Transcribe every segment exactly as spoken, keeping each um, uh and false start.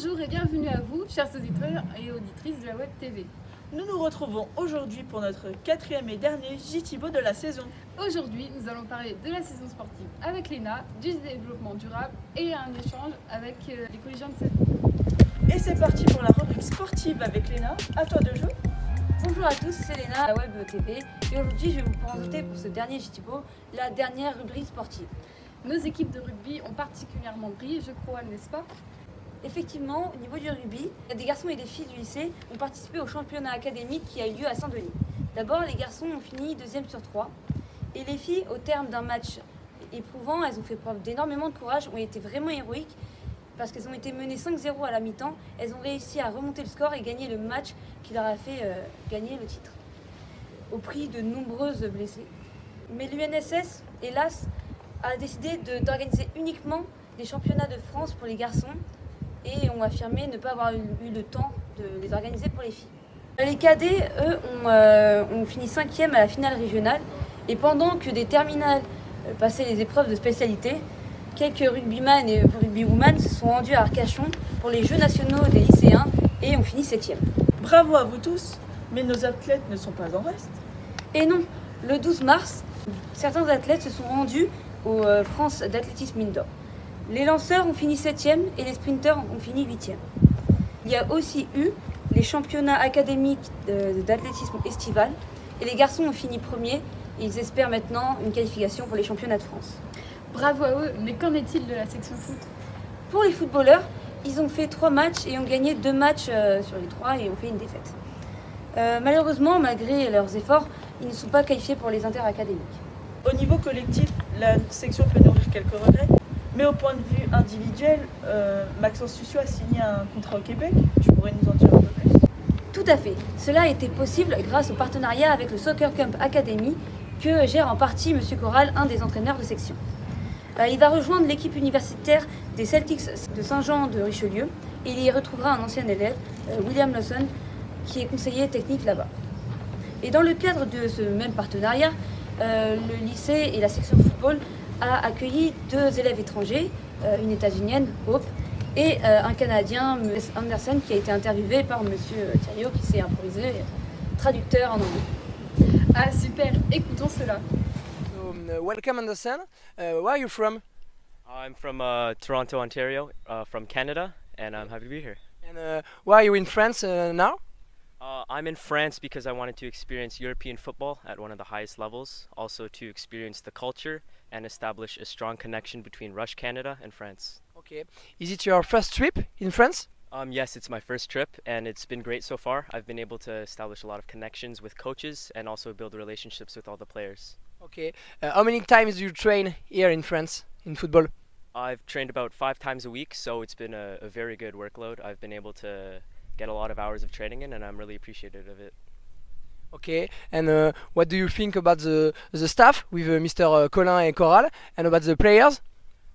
Bonjour et bienvenue à vous, chers auditeurs et auditrices de la Web T V. Nous nous retrouvons aujourd'hui pour notre quatrième et dernier JThibaut de la saison. Aujourd'hui, nous allons parler de la saison sportive avec l'E N A, du développement durable et un échange avec euh, les collégiens de cette. Et c'est parti pour la rubrique sportive avec l'E N A. À toi de jouer. Bonjour à tous, c'est l'E N A, la Web T V. Et aujourd'hui, je vais vous présenter pour ce dernier JThibaut la dernière rubrique sportive. Nos équipes de rugby ont particulièrement brillé, je crois, n'est-ce pas? Effectivement, au niveau du rugby, des garçons et des filles du lycée ont participé au championnat académique qui a eu lieu à Saint-Denis. D'abord, les garçons ont fini deuxième sur trois. Et les filles, au terme d'un match éprouvant, elles ont fait preuve d'énormément de courage, ont été vraiment héroïques parce qu'elles ont été menées cinq zéro à la mi-temps. Elles ont réussi à remonter le score et gagner le match qui leur a fait euh, gagner le titre, au prix de nombreuses blessées. Mais l'U N S S, hélas, a décidé d'organiser uniquement des championnats de France pour les garçons, et ont affirmé ne pas avoir eu le temps de les organiser pour les filles. Les cadets, eux, ont, euh, ont fini cinquième à la finale régionale, et pendant que des terminales euh, passaient les épreuves de spécialité, quelques rugbyman et rugbywoman se sont rendus à Arcachon pour les Jeux nationaux des lycéens et ont fini septième. Bravo à vous tous, mais nos athlètes ne sont pas en reste. Et non, le douze mars, certains athlètes se sont rendus aux euh, France d'athlétisme indoor. Les lanceurs ont fini septième et les sprinteurs ont fini huitième. Il y a aussi eu les championnats académiques d'athlétisme estival et les garçons ont fini premier. Ils espèrent maintenant une qualification pour les championnats de France. Bravo à eux, mais qu'en est-il de la section foot? Pour les footballeurs, ils ont fait trois matchs et ont gagné deux matchs sur les trois et ont fait une défaite. Euh, malheureusement, malgré leurs efforts, ils ne sont pas qualifiés pour les interacadémiques. Au niveau collectif, la section peut nourrir quelques regrets. Mais au point de vue individuel, euh, Maxence Sussio a signé un contrat au Québec. Tu pourrais nous en dire un peu plus? Tout à fait. Cela a été possible grâce au partenariat avec le Soccer Camp Academy que gère en partie Monsieur Corral, un des entraîneurs de section. Euh, il va rejoindre l'équipe universitaire des Celtics de Saint-Jean-de-Richelieu et il y retrouvera un ancien élève, euh, William Lawson, qui est conseiller technique là-bas. Et dans le cadre de ce même partenariat, euh, le lycée et la section football a accueilli deux élèves étrangers, euh, une états-unienne, Hope, et euh, un Canadien, M. Anderson, qui a été interviewé par Monsieur Thierryo, qui s'est improvisé traducteur en anglais. Ah super, écoutons cela. So, uh, welcome Anderson, uh, where are you from? I'm from uh, Toronto, Ontario, uh, from Canada, and I'm happy to be here. And uh, why are you in France uh, now? Uh, I'm in France because I wanted to experience European football at one of the highest levels, also to experience the culture and establish a strong connection between Rush Canada and France. Okay. Is it your first trip in France? Um, yes, it's my first trip and it's been great so far. I've been able to establish a lot of connections with coaches and also build relationships with all the players. Okay. Uh, how many times do you train here in France in football? I've trained about five times a week, so it's been a, a very good workload. I've been able to get a lot of hours of training in and I'm really appreciative of it. Okay, and uh, what do you think about the the staff with uh, Mister Uh, Colin and Corral, and about the players?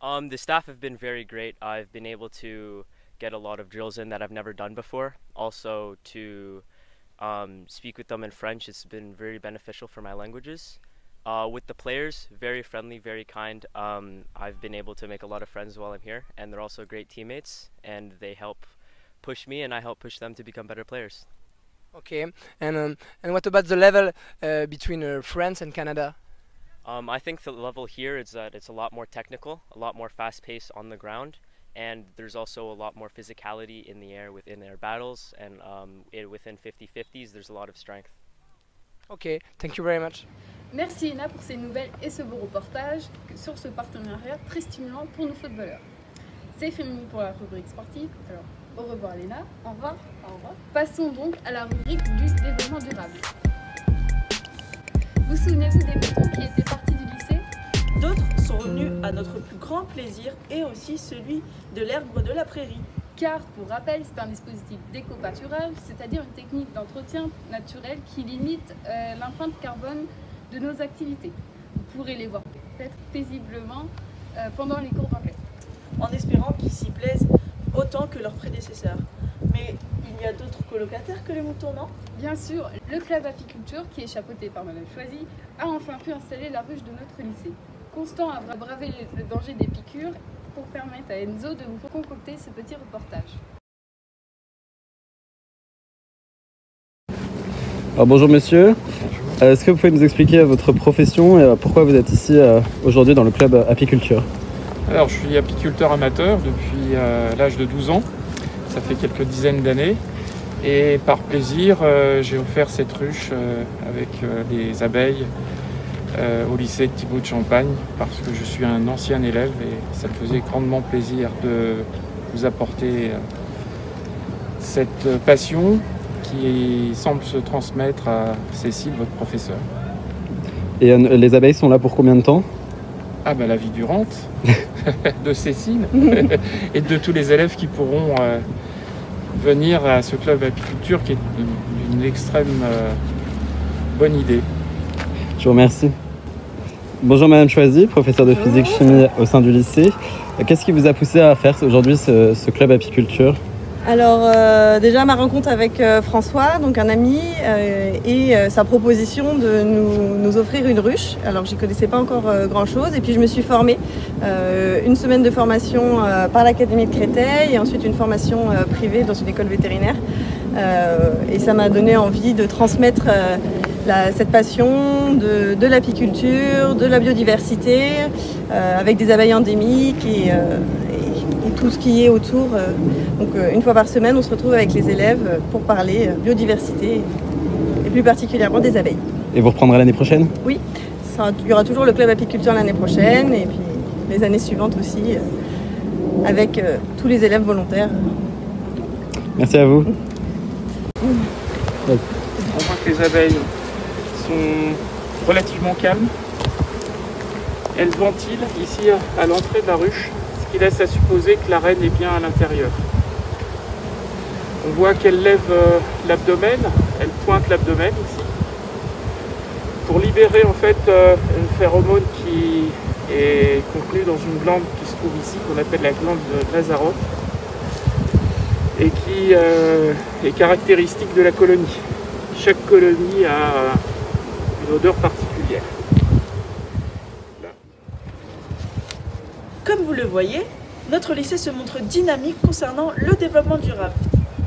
Um, the staff have been very great. I've been able to get a lot of drills in that I've never done before. Also, to um, speak with them in French, it's been very beneficial for my languages. Uh, with the players, very friendly, very kind. Um, I've been able to make a lot of friends while I'm here, and they're also great teammates, and they help push me, and I help push them to become better players. Okay, and um, and what about the level uh, between uh, France and Canada? Um, I think the level here is that it's a lot more technical, a lot more fast-paced on the ground, and there's also a lot more physicality in the air within their battles, and um, it, within fifty fifties, there's a lot of strength. Okay, thank you very much. Merci Ina pour ces nouvelles et ce beau reportage sur ce partenariat très stimulant pour nos footballeurs. C'est fini pour la rubrique sportive. Alors, au revoir Léna, au revoir, au revoir. Passons donc à la rubrique du développement durable. Vous souvenez-vous des moutons qui étaient partis du lycée? D'autres sont revenus à notre plus grand plaisir et aussi celui de l'herbe de la prairie. Car, pour rappel, c'est un dispositif d'éco-pâturage, c'est-à-dire une technique d'entretien naturel qui limite euh, l'empreinte carbone de nos activités. Vous pourrez les voir peut-être paisiblement euh, pendant les cours d'anglais. En espérant qu'ils s'y plaisent autant que leurs prédécesseurs. Mais il y a d'autres colocataires que les moutons, non? Bien sûr, le club apiculture, qui est chapeauté par Madame Choisy, a enfin pu installer la ruche de notre lycée. Constant a bravé le danger des piqûres pour permettre à Enzo de vous concocter ce petit reportage. Alors, bonjour messieurs, est-ce que vous pouvez nous expliquer votre profession et pourquoi vous êtes ici aujourd'hui dans le club apiculture? Alors je suis apiculteur amateur depuis l'âge de douze ans, ça fait quelques dizaines d'années. Et par plaisir, euh, j'ai offert cette ruche euh, avec euh, les abeilles euh, au lycée Thibaut de Champagne parce que je suis un ancien élève et ça me faisait grandement plaisir de vous apporter euh, cette passion qui semble se transmettre à Cécile, votre professeur. Et euh, les abeilles sont là pour combien de temps? Ah ben la vie durante de Cécile et de tous les élèves qui pourront... Euh, venir à ce club apiculture qui est une, une extrême euh, bonne idée. Je vous remercie. Bonjour Madame Choisy, professeure de physique chimie au sein du lycée. Qu'est-ce qui vous a poussé à faire aujourd'hui ce, ce club apiculture? Alors euh, déjà ma rencontre avec euh, François, donc un ami, euh, et euh, sa proposition de nous, nous offrir une ruche. Alors j'y connaissais pas encore euh, grand chose et puis je me suis formée, euh, une semaine de formation euh, par l'Académie de Créteil et ensuite une formation euh, privée dans une école vétérinaire. Euh, et ça m'a donné envie de transmettre euh, la, cette passion de, de l'apiculture, de la biodiversité, euh, avec des abeilles endémiques et... Euh, et tout ce qui est autour. Donc une fois par semaine, on se retrouve avec les élèves pour parler biodiversité et plus particulièrement des abeilles. Et vous reprendrez l'année prochaine? Oui, ça, il y aura toujours le club apiculture l'année prochaine et puis les années suivantes aussi avec tous les élèves volontaires. Merci à vous. On voit que les abeilles sont relativement calmes. Elles ventilent ici à l'entrée de la ruche. Il laisse à supposer que la reine est bien à l'intérieur. On voit qu'elle lève euh, l'abdomen, elle pointe l'abdomen ici, pour libérer en fait euh, une phéromone qui est contenue dans une glande qui se trouve ici, qu'on appelle la glande de la Nasonov, et qui euh, est caractéristique de la colonie. Chaque colonie a une odeur particulière. Comme vous le voyez, notre lycée se montre dynamique concernant le développement durable.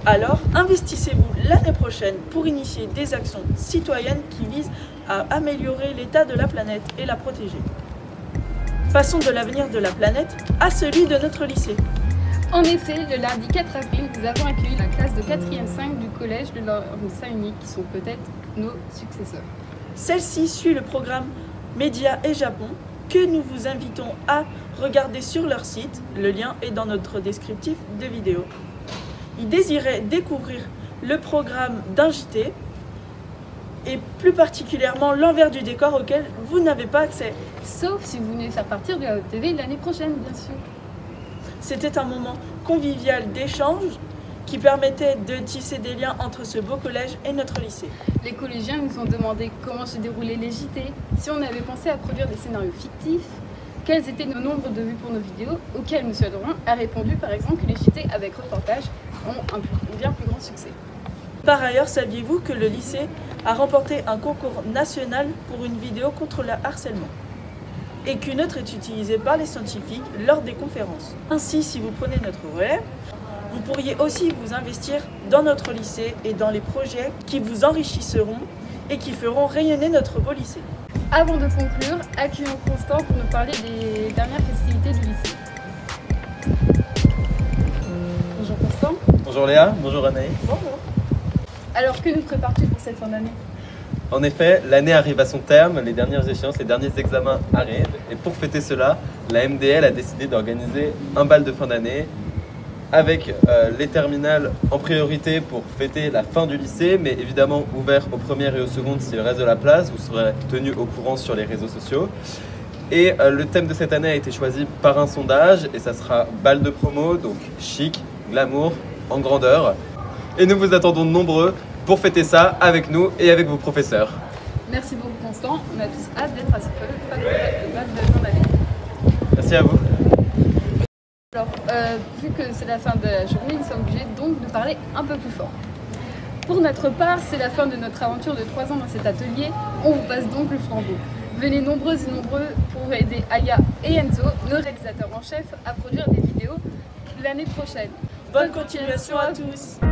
Alors, investissez-vous l'année prochaine pour initier des actions citoyennes qui visent à améliorer l'état de la planète et la protéger. Passons de l'avenir de la planète à celui de notre lycée. En effet, le lundi quatre avril, nous avons accueilli la classe de quatrième cinq du Collège Lelorgne de Savigny, qui sont peut-être nos successeurs. Celle-ci suit le programme Média et Japon, que nous vous invitons à regarder sur leur site, le lien est dans notre descriptif de vidéo. Ils désiraient découvrir le programme d'un J T et plus particulièrement l'envers du décor auquel vous n'avez pas accès. Sauf si vous venez faire partie de la T V l'année prochaine, bien sûr. C'était un moment convivial d'échange qui permettait de tisser des liens entre ce beau collège et notre lycée. Les collégiens nous ont demandé comment se déroulaient les J T, si on avait pensé à produire des scénarios fictifs, quels étaient nos nombres de vues pour nos vidéos, auxquels M. Dorin a répondu par exemple que les J T avec reportage ont un plus, bien plus grand succès. Par ailleurs, saviez-vous que le lycée a remporté un concours national pour une vidéo contre le harcèlement et qu'une autre est utilisée par les scientifiques lors des conférences? Ainsi, si vous prenez notre relais, vous pourriez aussi vous investir dans notre lycée et dans les projets qui vous enrichisseront et qui feront rayonner notre beau lycée. Avant de conclure, accueillons Constant pour nous parler des dernières festivités du lycée. Bonjour Constant. Bonjour Léa, bonjour Anaïs. Bonjour. Alors que nous prépares-tu pour cette fin d'année? En effet, l'année arrive à son terme, les dernières échéances, les derniers examens arrivent. Et pour fêter cela, la M D L a décidé d'organiser un bal de fin d'année avec euh, les terminales en priorité pour fêter la fin du lycée, mais évidemment ouvert aux premières et aux secondes s'il reste de la place. Vous serez tenus au courant sur les réseaux sociaux. Et euh, le thème de cette année a été choisi par un sondage, et ça sera bal de promo, donc chic, glamour, en grandeur. Et nous vous attendons nombreux pour fêter ça avec nous et avec vos professeurs. Merci beaucoup Constant, on a tous hâte d'être à ce club de fin d'année. Merci à vous. Alors, euh, vu que c'est la fin de la journée, nous sommes obligés donc de parler un peu plus fort. Pour notre part, c'est la fin de notre aventure de trois ans dans cet atelier. On vous passe donc le flambeau. Venez nombreuses et nombreux pour aider Aya et Enzo, nos réalisateurs en chef, à produire des vidéos l'année prochaine. Bonne continuation à tous!